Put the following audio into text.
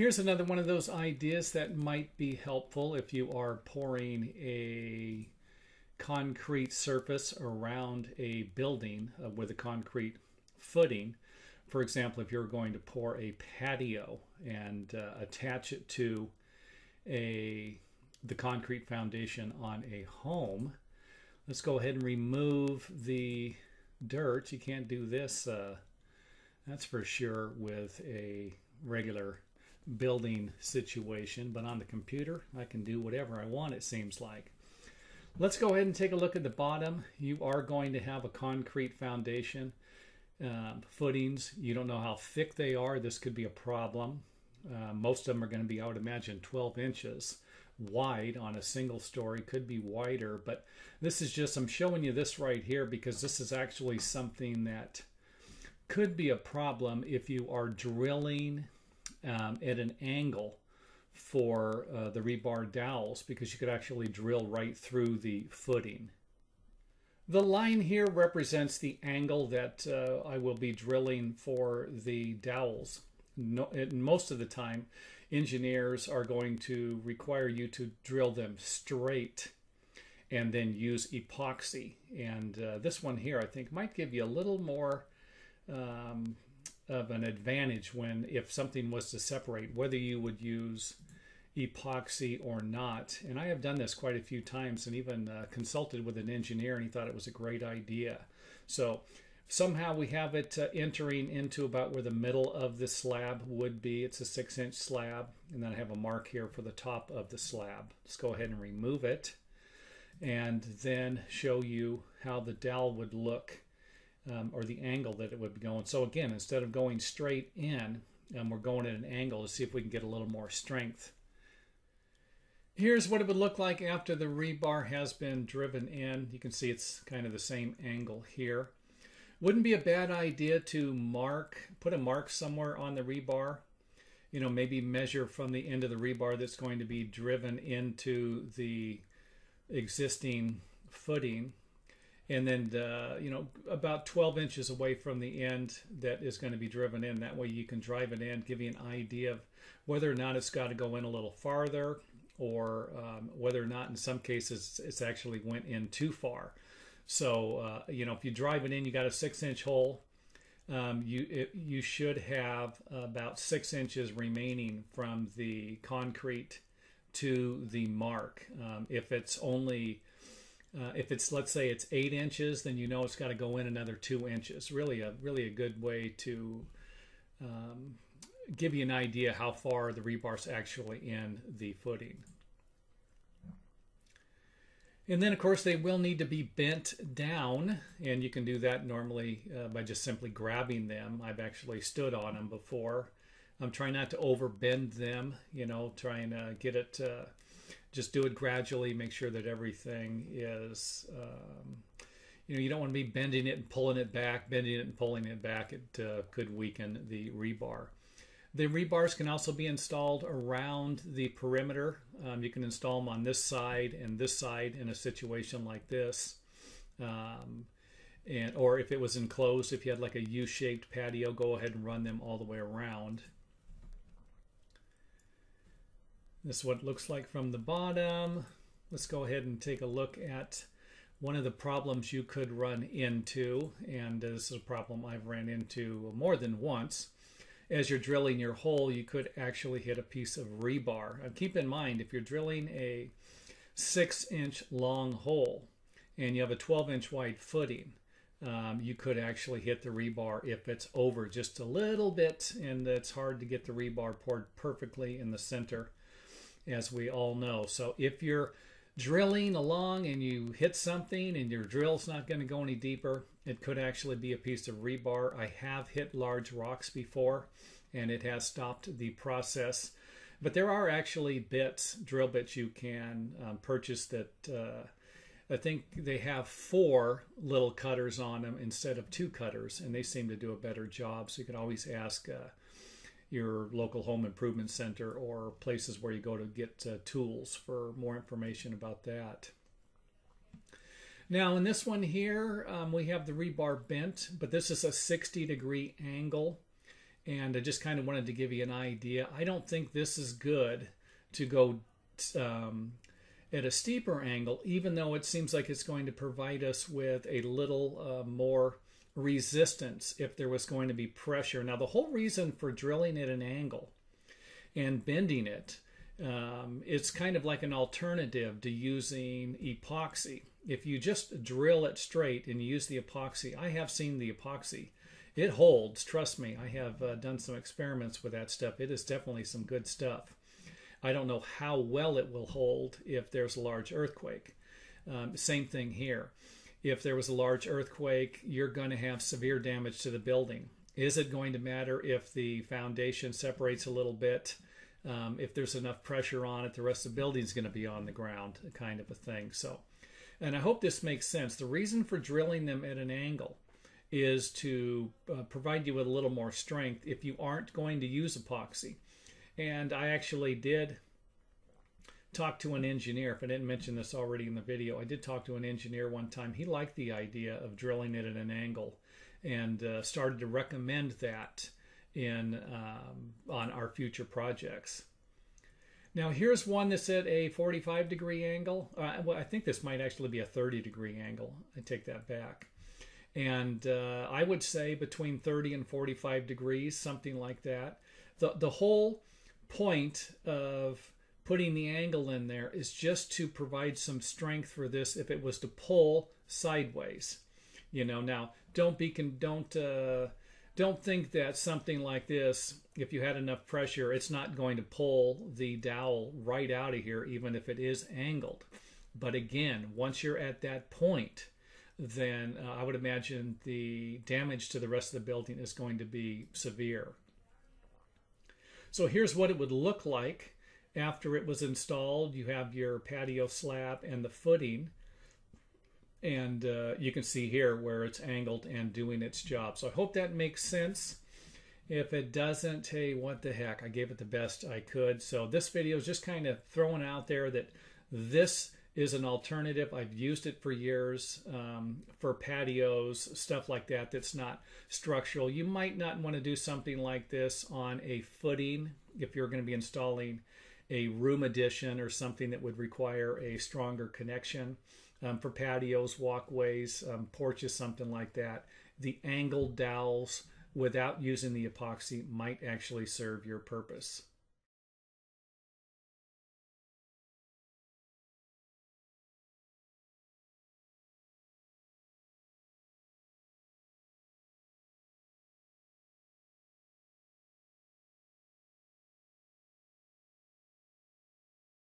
Here's another one of those ideas that might be helpful if you are pouring a concrete surface around a building with a concrete footing. For example, if you're going to pour a patio and attach it to the concrete foundation on a home, let's go ahead and remove the dirt. You can't do this, that's for sure, with a regular building situation, but on the computer I can do whatever I want, it seems like. Let's go ahead and take a look at the bottom. You are going to have a concrete foundation. Footings, you don't know how thick they are. This could be a problem. Most of them are going to be, I would imagine, 12 inches wide on a single story, could be wider, but this is just, I'm showing you this right here because this is actually something that could be a problem if you are drilling at an angle for the rebar dowels, because you could actually drill right through the footing. The line here represents the angle that I will be drilling for the dowels. Most of the time, engineers are going to require you to drill them straight and then use epoxy. And this one here, I think, might give you a little more of an advantage when, if something was to separate, whether you would use epoxy or not. And I have done this quite a few times and even consulted with an engineer, and he thought it was a great idea. So somehow we have it entering into about where the middle of the slab would be. It's a 6-inch slab, and then I have a mark here for the top of the slab. Let's go ahead and remove it and then show you how the dowel would look, or the angle that it would be going. So again, instead of going straight in, we're going at an angle to see if we can get a little more strength. Here's what it would look like after the rebar has been driven in. You can see it's kind of the same angle here. Wouldn't be a bad idea to put a mark somewhere on the rebar. You know, maybe measure from the end of the rebar that's going to be driven into the existing footing, and then you know, about 12 inches away from the end that is going to be driven in. That way you can drive it in, give you an idea of whether or not it's got to go in a little farther, or whether or not in some cases it's actually went in too far. So you know, if you drive it in, you got a 6-inch hole, you should have about 6 inches remaining from the concrete to the mark. If it's only if it's, let's say it's 8 inches, then you know it's got to go in another 2 inches. Really a good way to give you an idea how far the rebar's actually in the footing. And then of course they will need to be bent down, and you can do that normally by just simply grabbing them. I've actually stood on them before. I'm trying not to overbend them, you know, trying to get it, just do it gradually, make sure that everything is, you know, you don't want to be bending it and pulling it back, bending it and pulling it back. It could weaken the rebar. The rebars can also be installed around the perimeter. You can install them on this side and this side in a situation like this. Or if it was enclosed, if you had like a U-shaped patio, go ahead and run them all the way around. This is what it looks like from the bottom. Let's go ahead and take a look at one of the problems you could run into. And this is a problem I've ran into more than once. As you're drilling your hole, you could actually hit a piece of rebar. And keep in mind, if you're drilling a 6-inch long hole and you have a 12-inch wide footing, you could actually hit the rebar if it's over just a little bit, and it's hard to get the rebar poured perfectly in the center, as we all know. So if you're drilling along and you hit something and your drill's not going to go any deeper, it could actually be a piece of rebar. I have hit large rocks before, and it has stopped the process. But there are actually bits, drill bits, you can purchase that I think they have 4 little cutters on them instead of 2 cutters, and they seem to do a better job. So you can always ask your local home improvement center or places where you go to get tools for more information about that. Now in this one here, we have the rebar bent, but this is a 60-degree angle, and I just kind of wanted to give you an idea. I don't think this is good to go at a steeper angle, even though it seems like it's going to provide us with a little more resistance if there was going to be pressure. Now, the whole reason for drilling at an angle and bending it, it's kind of like an alternative to using epoxy. If you just drill it straight and use the epoxy, I have seen the epoxy. It holds, trust me. I have done some experiments with that stuff. It is definitely some good stuff. I don't know how well it will hold if there's a large earthquake. Same thing here. If there was a large earthquake, you're going to have severe damage to the building. Is it going to matter if the foundation separates a little bit? If there's enough pressure on it, the rest of the building is going to be on the ground, kind of a thing. So, and I hope this makes sense. The reason for drilling them at an angle is to provide you with a little more strength if you aren't going to use epoxy. And I actually did talk to an engineer. If I didn't mention this already in the video, I did talk to an engineer one time. He liked the idea of drilling it at an angle and started to recommend that in on our future projects. Now here's one that's at a 45 degree angle. Well, I think this might actually be a 30 degree angle. I take that back. And I would say between 30 and 45 degrees, something like that. The whole point of putting the angle in there is just to provide some strength for this if it was to pull sideways. You know, now don't think that something like this, if you had enough pressure, it's not going to pull the dowel right out of here, even if it is angled. But again, once you're at that point, then I would imagine the damage to the rest of the building is going to be severe. So here's what it would look like after it was installed. You have your patio slab and the footing. And you can see here where it's angled and doing its job. So I hope that makes sense. If it doesn't, hey, what the heck? I gave it the best I could. So this video is just kind of throwing out there that this is an alternative. I've used it for years for patios, stuff like that that's not structural. You might not want to do something like this on a footing if you're going to be installing a room addition or something that would require a stronger connection. For patios, walkways, porches, something like that, the angled dowels without using the epoxy might actually serve your purpose.